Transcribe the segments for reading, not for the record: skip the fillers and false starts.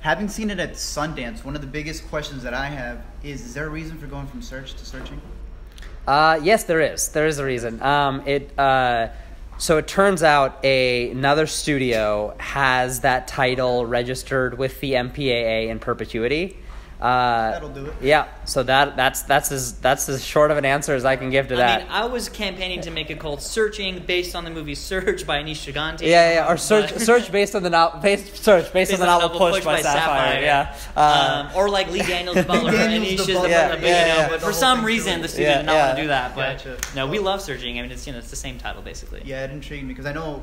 Having seen it at Sundance, one of the biggest questions that I have is there a reason for going from search to searching? Yes, there is. There is a reason. So it turns out another studio has that title registered with the MPAA in perpetuity. That'll do it. Yeah, so that's as short of an answer as I can give to that. I mean, I was campaigning to make it called Searching, based on the movie Search by Aneesh Chaganty. Yeah, or Search based on the novel, Search based on the novel Push by Sapphire. Yeah, or like Lee Daniels, the butler. Aneesh's the butler. But for some reason the studio did not want to do that. But no, we love Searching. I mean, it's it's the same title basically. Yeah, it intrigued me because I know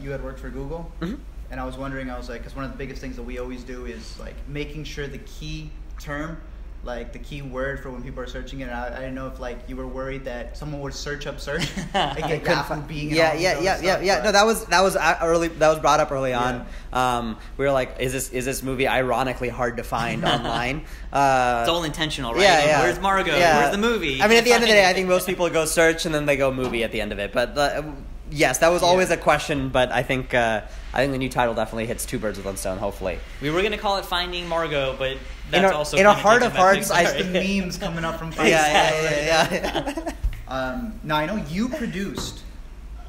you had worked for Google. Mm-hmm. And I was wondering, because one of the biggest things that we always do is making sure the key term, the key word for when people are searching it. And I didn't know if you were worried that someone would search up search and get Yahoo Bing. Yeah. No, that was early. That was brought up early on. Yeah. We were like, is this movie ironically hard to find online? It's all intentional, right? Yeah, yeah. Where's Margot? Yeah. Where's the movie? I mean, at the end of the day, I think most people go search and then they go movie at the end of it. But yes, that was always a question. But I think the new title definitely hits two birds with one stone. Hopefully, we were gonna call it Finding Margot, but that's also in a heart of hearts. The memes coming up from Finding Margot. Now I know you produced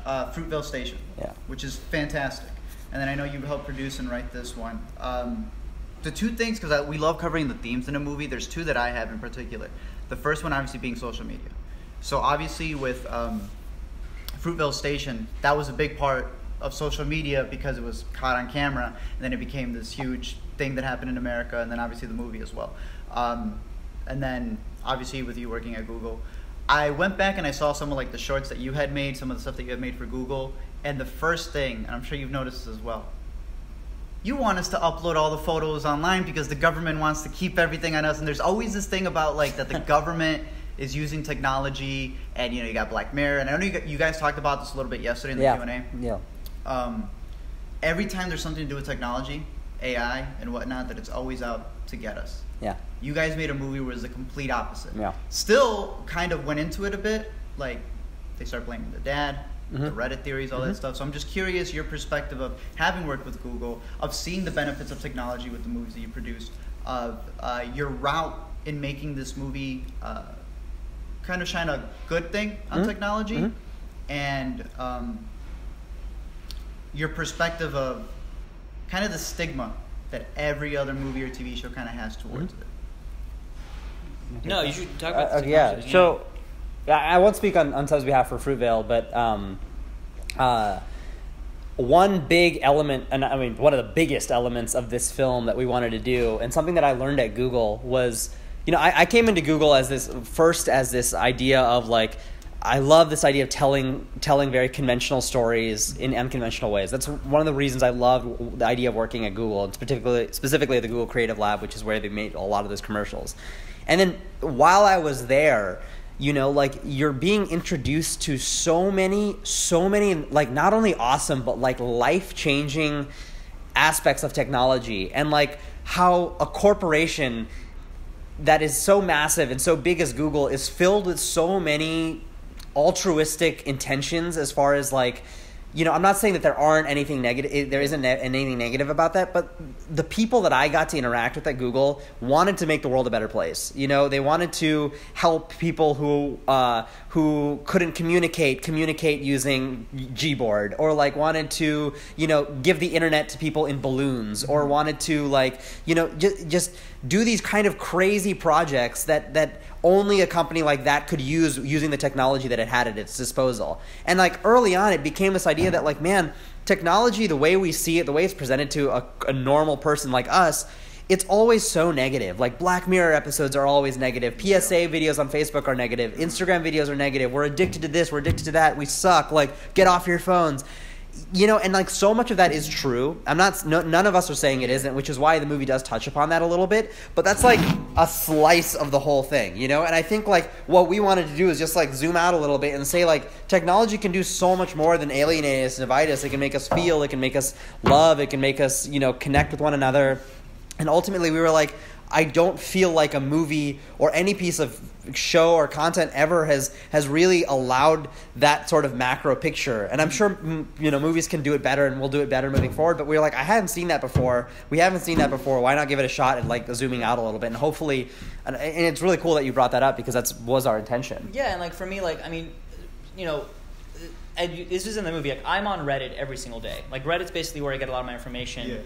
Fruitvale Station, which is fantastic, and then I know you helped produce and write this one. The two things, because we love covering the themes in a movie. There's two that I have in particular. The first one, obviously, being social media. So obviously with Fruitvale Station, that was a big part of social media because it was caught on camera, and then it became this huge thing that happened in America, and then obviously the movie as well. And then obviously with you working at Google, I went back and I saw some of the shorts that you had made, some of the stuff that you had made for Google, and the first thing, and I'm sure you've noticed this as well, you want us to upload all the photos online because the government wants to keep everything on us, and there's always this thing about that the government is using technology, and you got Black Mirror, and I know you guys talked about this a little bit yesterday in the Q&A. Yeah. Every time there's something to do with technology, AI and whatnot, that it's always out to get us. Yeah. You guys made a movie where it was the complete opposite. Yeah. Still kind of went into it a bit, they start blaming the dad, the Reddit theories, all that stuff. So I'm just curious your perspective of having worked with Google, of seeing the benefits of technology with the movies that you produced, of your route in making this movie kind of shine a good thing on technology, and your perspective of kind of the stigma that every other movie or TV show kind of has towards it. No, you should talk about the stigma. So I won't speak on Sub's behalf for Fruitvale, but one big element, and I mean one of the biggest elements of this film that we wanted to do, and something that I learned at Google was, I came into Google as this idea of I love this idea of telling very conventional stories in unconventional ways. That's one of the reasons I love the idea of working at Google, and specifically at the Google Creative Lab, which is where they made a lot of those commercials. And then while I was there, you're being introduced to so many not only awesome but life-changing aspects of technology, and how a corporation that is so massive and so big as Google is filled with so many altruistic intentions as far as I'm not saying that there isn't anything negative about that, but the people that I got to interact with at Google wanted to make the world a better place. They wanted to help people who couldn't communicate using Gboard, or wanted to give the internet to people in balloons, or wanted to just do these kind of crazy projects that only a company like that could use, using the technology that it had at its disposal. And early on, it became this idea that man, technology, the way we see it, the way it's presented to a normal person like us, it's always so negative. Black Mirror episodes are always negative. PSA videos on Facebook are negative. Instagram videos are negative. We're addicted to this. We're addicted to that. We suck. Get off your phones. And so much of that is true. None of us are saying it isn't, which is why the movie does touch upon that a little bit. But that's a slice of the whole thing, And I think what we wanted to do is just zoom out a little bit and say technology can do so much more than alienate us, divide us. It can make us feel. It can make us love. It can make us connect with one another. And ultimately we were like, I don't feel like a movie or any piece of show or content ever has really allowed that sort of macro picture. And I'm sure, you know, movies can do it better and we'll do it better moving forward. But we're like, I hadn't seen that before. We haven't seen that before. Why not give it a shot at like zooming out a little bit? And hopefully, and it's really cool that you brought that up because that was our intention. Yeah. And like for me, like, I mean, you know, and this is in the movie. Like, I'm on Reddit every single day. Like Reddit's basically where I get a lot of my information. Yeah.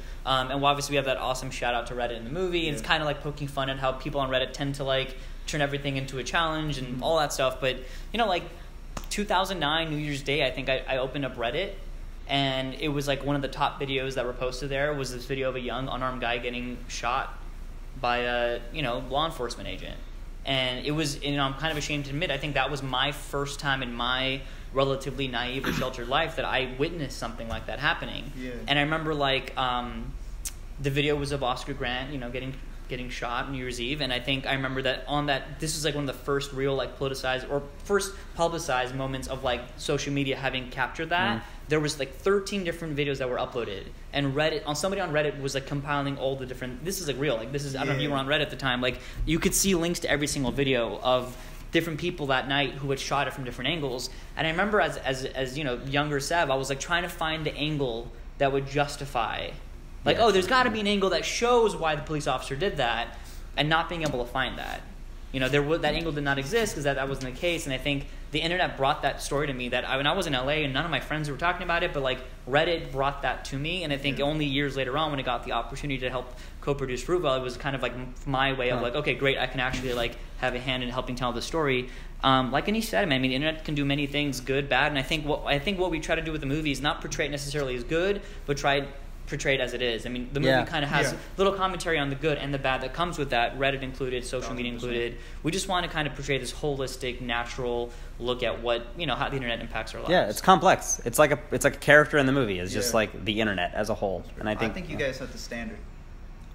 And obviously we have that awesome shout out to Reddit in the movie. And yeah. It's kind of like poking fun at how people on Reddit tend to like turn everything into a challenge and all that stuff. But you know, like 2009 New Year's Day, I think I opened up Reddit, and it was like one of the top videos that were posted there was this video of a young unarmed guy getting shot by a law enforcement agent. And it was, and I'm kind of ashamed to admit, I think that was my first time in my relatively naive or sheltered life that I witnessed something like that happening. Yeah. And I remember like the video was of Oscar Grant, getting shot on New Year's Eve, and I think I remember that this was like one of the first real like publicized moments of like social media having captured that. Mm. There was like 13 different videos that were uploaded, and Reddit, somebody on Reddit was like compiling all the different, this is like real, like this is, I don't know if you were on Reddit at the time, like you could see links to every single video of different people that night who had shot it from different angles. And I remember as younger Sav, I was like trying to find the angle that would justify, like, oh, there's got to be an angle that shows why the police officer did that, and not being able to find that. That angle did not exist because that wasn't the case. And I think the internet brought that story to me. That when I was in LA and none of my friends were talking about it, but like Reddit brought that to me. And I think only years later on when I got the opportunity to help co-produce Fruitvale, it was kind of like my way of like, okay, great, I can actually like have a hand in helping tell the story. Like Aneesh said, I mean, the internet can do many things, good, bad. And I think what we try to do with the movie is not portray it necessarily as good, but try portrayed as it is. I mean, the movie kind of has little commentary on the good and the bad that comes with that, Reddit included, social media included. We just want to kind of portray this holistic, natural look at what, how the internet impacts our lives. Yeah, it's complex. It's like a character in the movie. It's just like the internet as a whole. And I think you guys set the standard.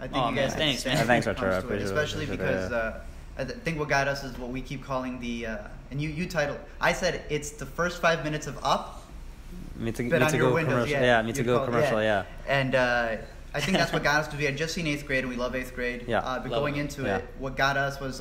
I think you guys set the standard. Thanks, Arturo. Especially because I think what got us is what we keep calling the, and you titled, I said it's the first 5 minutes of Up, Me to go commercial. Yeah. And I think that's what got us, because we had just seen 8th grade and we love 8th grade. Yeah. But going into it, what got us was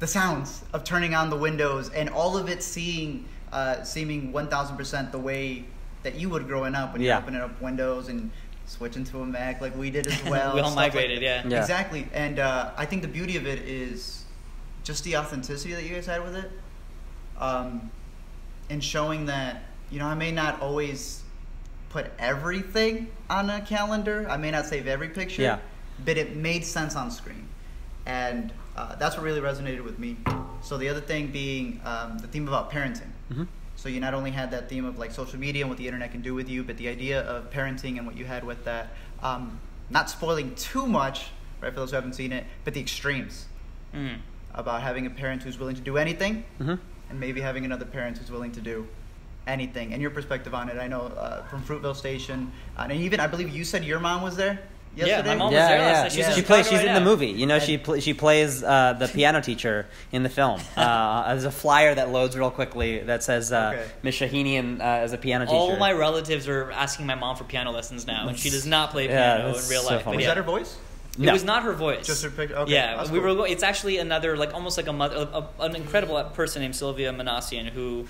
the sounds of turning on the windows and all of it seeming 1,000% the way that you would growing up when you open up windows and switch into a Mac like we did as well. We all migrated, yeah. Exactly. And I think the beauty of it is just the authenticity that you guys had with it, and showing that, I may not always put everything on a calendar. I may not save every picture, but it made sense on screen. And that's what really resonated with me. So the other thing being the theme about parenting. Mm-hmm. So you not only had that theme of like social media and what the internet can do with you, but the idea of parenting and what you had with that. Not spoiling too much, right, for those who haven't seen it, but the extremes about having a parent who's willing to do anything and maybe having another parent who's willing to do anything, and your perspective on it. I know from Fruitvale Station, and even I believe you said your mom was there yesterday. Yeah, my mom was there. Yeah. She's in the movie. She plays the piano teacher in the film. There's a flyer that loads real quickly that says Miss Shahinian as a piano teacher. All my relatives are asking my mom for piano lessons now, and she does not play piano in real life. So was that her voice? No. It was not her voice. Just her picture. Okay. Yeah, we were. It's actually another, like almost like a mother, an incredible person named Sylvia Manassian, who.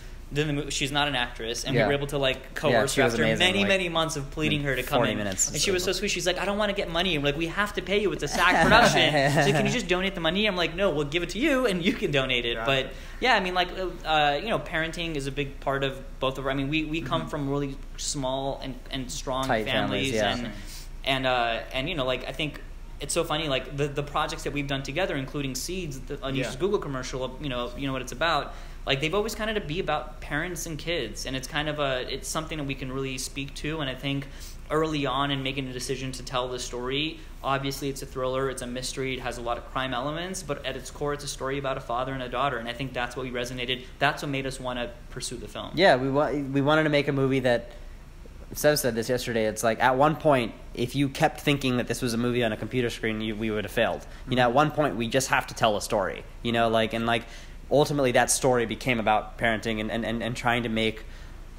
She's not an actress, and we were able to like coerce her after amazing, many months of pleading her to come in. And she was so sweet. She's like, I don't want to get money. I'm like, we have to pay you. It's a SAG production. She's like, can you just donate the money? I'm like, no, we'll give it to you, and you can donate it. Right. But yeah, I mean, like parenting is a big part of both of our. I mean, we come from really small and strong families. and I think. It's so funny, like the projects that we've done together, including Seeds, Aneesh's Google commercial. You know what it's about. Like they've always kind of to be about parents and kids, and it's kind of it's something that we can really speak to. And I think early on in making a decision to tell the story, obviously it's a thriller, it's a mystery, it has a lot of crime elements, but at its core, it's a story about a father and a daughter. And I think that's what we resonated. That's what made us want to pursue the film. Yeah, we wanted to make a movie that. Sev said this yesterday. It's like at one point, if you kept thinking that this was a movie on a computer screen, we would have failed. At one point, we just have to tell a story. Ultimately, that story became about parenting and trying to make,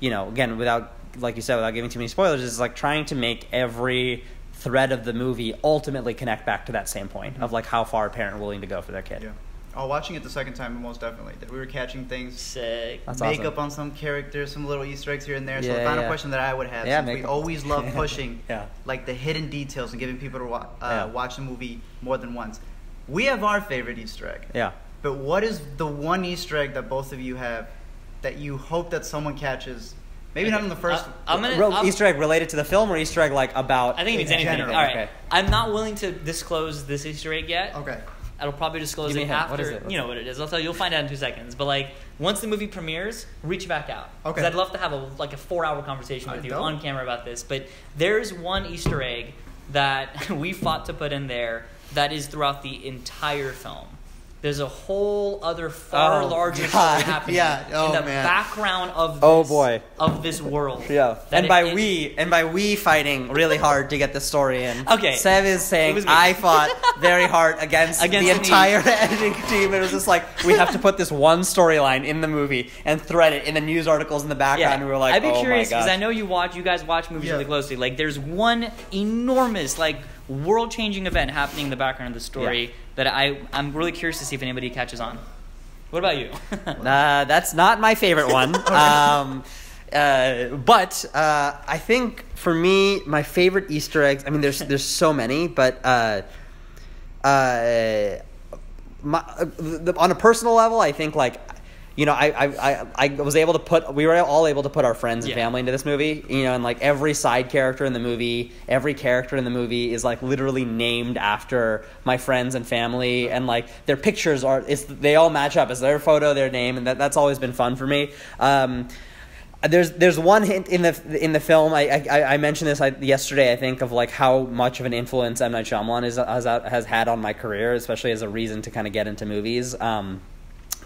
again, without, like you said, without giving too many spoilers, is like trying to make every thread of the movie ultimately connect back to that same point of like how far a parent willing to go for their kid. Yeah. Oh, watching it the second time, most definitely. That we were catching things, sick. That's makeup awesome. On some characters, some little Easter eggs here and there. So the final question that I would have, since we always love pushing like the hidden details and giving people to watch the movie more than once. We have our favorite Easter egg. Yeah. But what is the one Easter egg that both of you have that you hope that someone catches? Maybe not in the first. Easter egg related to the film or Easter egg like about? I think it means anything. General. All right. Okay. I'm not willing to disclose this Easter egg yet. Okay. I'll probably disclose it after. What is it? You know what it is. I'll tell you. You'll find out in 2 seconds. But like once the movie premieres, reach back out. Okay. Because I'd love to have a 4-hour conversation with you on camera about this. But there's one Easter egg that we fought to put in there that is throughout the entire film. There's a whole other far larger story happening in the background of this, of this world. And by we fighting really hard to get the story in. Okay. Sev is saying I fought very hard against the entire editing team. It was just like we have to put this one storyline in the movie and thread it in the news articles in the background. Yeah. And we were like, I'd be curious because I know you guys watch movies really closely. Like there's one enormous world-changing event happening in the background of the story that I'm really curious to see if anybody catches on. What about you? That's not my favorite one. But I think for me, my favorite Easter eggs, I mean, there's so many, but on a personal level, I think I was able to put, we were all able to put our friends and family into this movie, and like every side character in the movie, every character in the movie is like literally named after my friends and family, and like their pictures they all match up. It's their photo, their name, and that's always been fun for me. There's one hint in the film. I mentioned this yesterday, I think, of like how much of an influence M. Night Shyamalan has had on my career, especially as a reason to kind of get into movies.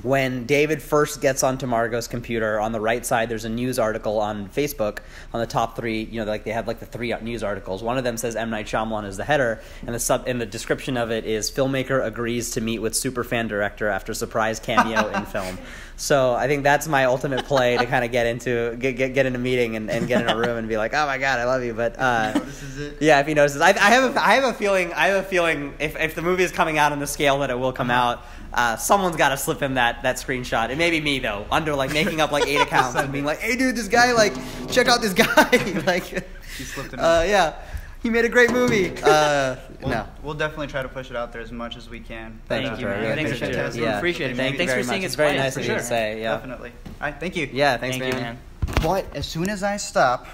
When David first gets onto Margot's computer, on the right side, there's a news article on Facebook on the top three. They have the three news articles. One of them says M. Night Shyamalan is the header, and the description of it is filmmaker agrees to meet with superfan director after surprise cameo in film. So I think that's my ultimate play to kind of get in a meeting and get in a room and be like, oh my god, I love you. But if he notices, I have a feeling if the movie is coming out on the scale that it will come out, someone's got to slip him that screenshot. It may be me though, making up 8 accounts and being like, hey dude, this guy, check out this guy. He slipped him. He made a great movie. We'll definitely try to push it out there as much as we can. Thank you, man. Thanks for sharing. Appreciate it. Thanks for seeing it. It's very nice of you to say. Definitely. All right, thank you. Yeah, thanks, man. But as soon as I stop.